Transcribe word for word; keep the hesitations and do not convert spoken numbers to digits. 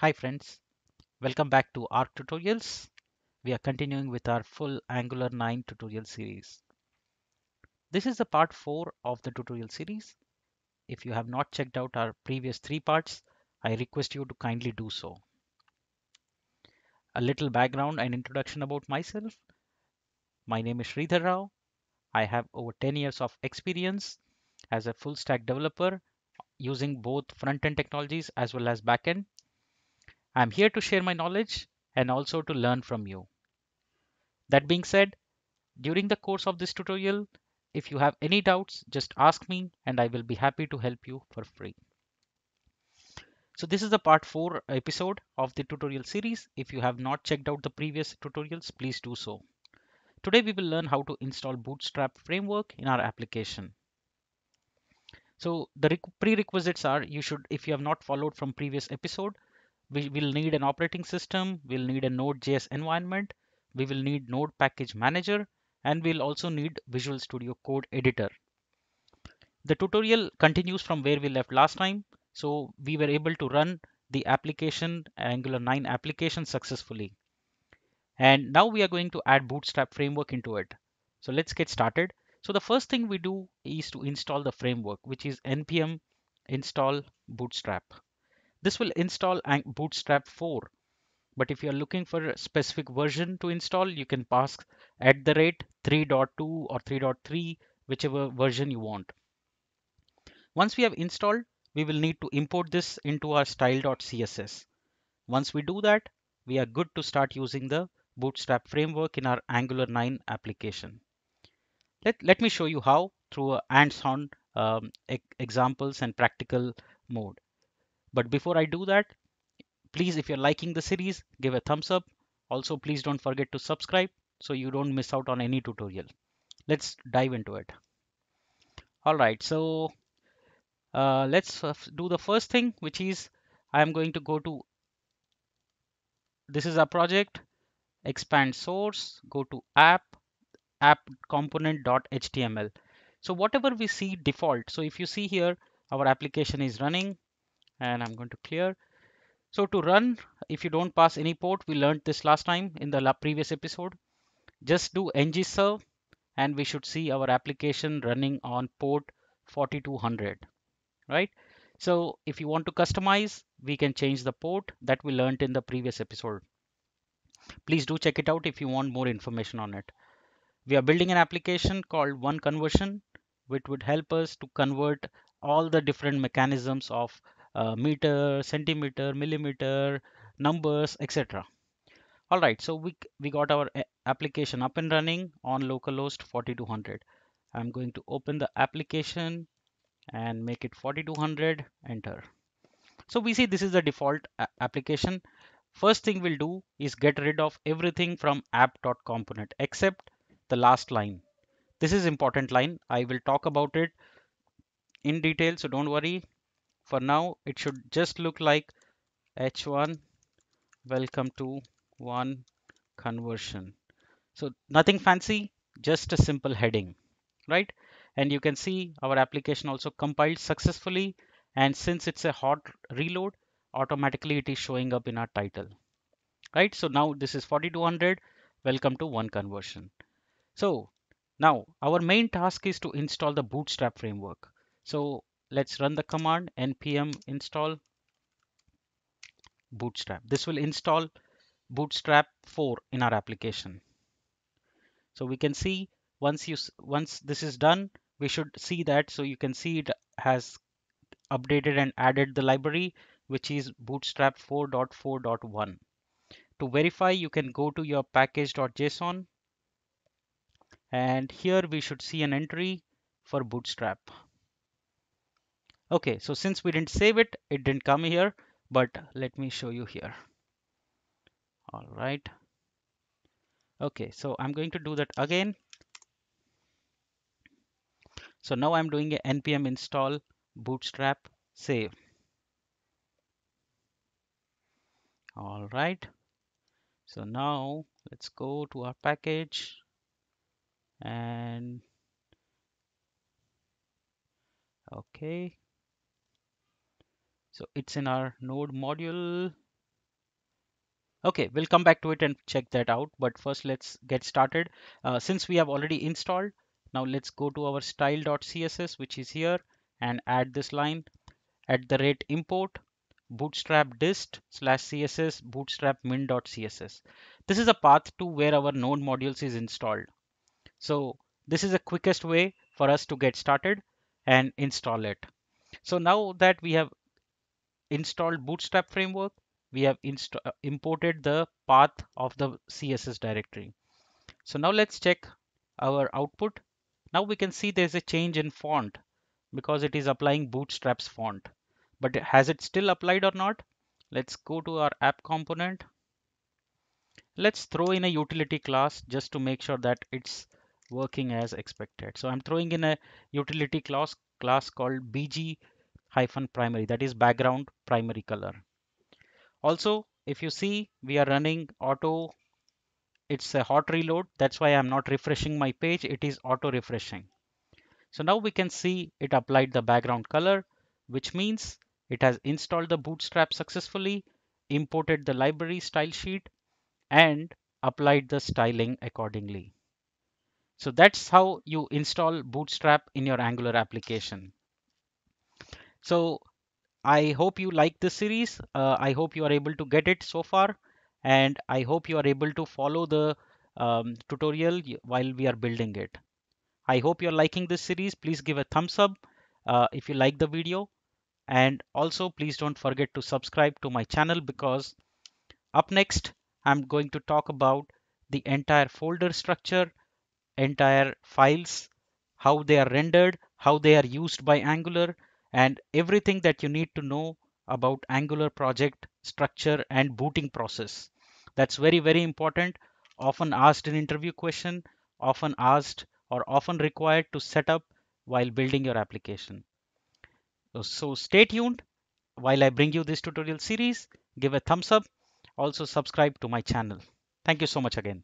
Hi friends, welcome back to Arc Tutorials. We are continuing with our full Angular nine tutorial series. This is the part four of the tutorial series. If you have not checked out our previous three parts, I request you to kindly do so. A little background and introduction about myself. My name is Sridhar Rao. I have over ten years of experience as a full stack developer using both front-end technologies as well as back-end. I'm here to share my knowledge and also to learn from you. That being said, during the course of this tutorial, if you have any doubts, just ask me and I will be happy to help you for free. So this is the part four episode of the tutorial series. If you have not checked out the previous tutorials, please do so. Today we will learn how to install Bootstrap framework in our application. So the prerequisites are, you should, if you have not followed from previous episode, we will need an operating system, we'll need a node dot J S environment, we will need node package manager, and we'll also need Visual Studio Code editor. The tutorial continues from where we left last time. So we were able to run the application, Angular nine application successfully. And now we are going to add Bootstrap framework into it. So let's get started. So the first thing we do is to install the framework, which is npm install bootstrap. This will install Bootstrap four, but if you are looking for a specific version to install, you can pass at the rate three point two or three point three, whichever version you want. Once we have installed, we will need to import this into our style dot C S S. Once we do that, we are good to start using the Bootstrap framework in our Angular nine application. Let, let me show you how through a hands-on um, e- examples and practical mode. But before I do that, please, if you're liking the series, give a thumbs up. Also, please don't forget to subscribe so you don't miss out on any tutorial. Let's dive into it. All right, so uh, let's do the first thing, which is I'm going to go to, this is our project, expand source, go to app, app component dot H T M L. So whatever we see default, so if you see here, our application is running. And I'm going to clear. So to run, if you don't pass any port, we learned this last time in the previous episode, just do ng serve and we should see our application running on port forty-two hundred, right? So if you want to customize, we can change the port that we learned in the previous episode. Please do check it out if you want more information on it. We are building an application called One Conversion, which would help us to convert all the different mechanisms of Uh, meter, centimeter, millimeter, numbers, et cetera. All right, so we we got our application up and running on localhost forty-two hundred. I'm going to open the application and make it forty-two hundred, enter. So we see this is the default application. First thing we'll do is get rid of everything from app dot component except the last line. This is important line. I will talk about it in detail, so don't worry. For now, it should just look like H one, welcome to One Conversion. So nothing fancy, just a simple heading, right? And you can see our application also compiled successfully. And since it's a hot reload, automatically it is showing up in our title, right? So now this is forty-two hundred, welcome to One Conversion. So now our main task is to install the Bootstrap framework. So let's run the command npm install bootstrap. This will install Bootstrap four in our application. So we can see once you once this is done, we should see that. So you can see it has updated and added the library, which is Bootstrap four point four point one. To verify, you can go to your package dot J S O N. And here we should see an entry for Bootstrap. Okay, so since we didn't save it, it didn't come here, but let me show you here. All right. Okay, so I'm going to do that again. So now I'm doing a npm install bootstrap save. All right. So now let's go to our package and okay. So it's in our node module Okay, we'll come back to it and check that out. But first, let's get started. Uh, since we have already installed, now let's go to our style dot C S S, which is here, and add this line at the rate import bootstrap dist slash css bootstrap min dot C S S. This is a path to where our node modules is installed. So this is the quickest way for us to get started and install it. So now that we have installed Bootstrap Framework, we have imported the path of the C S S directory. So now let's check our output. Now we can see there's a change in font because it is applying Bootstrap's font. But has it still applied or not? Let's go to our app component. Let's throw in a utility class just to make sure that it's working as expected. So I'm throwing in a utility class class called B G hyphen primary, that is background primary color. Also, if you see, we are running auto. It's a hot reload. That's why I'm not refreshing my page. It is auto refreshing. So now we can see it applied the background color, which means it has installed the Bootstrap successfully, imported the library style sheet, and applied the styling accordingly. So that's how you install Bootstrap in your Angular application. So I hope you like this series. Uh, I hope you are able to get it so far, and I hope you are able to follow the um, tutorial while we are building it. I hope you're liking this series. Please give a thumbs up uh, if you like the video, and also please don't forget to subscribe to my channel, because up next I'm going to talk about the entire folder structure, entire files, how they are rendered, how they are used by Angular, and everything that you need to know about Angular project structure and booting process. That's very, very important. Often asked in interview question, often asked or often required to set up while building your application. So, so stay tuned while I bring you this tutorial series. Give a thumbs up. Also subscribe to my channel. Thank you so much again.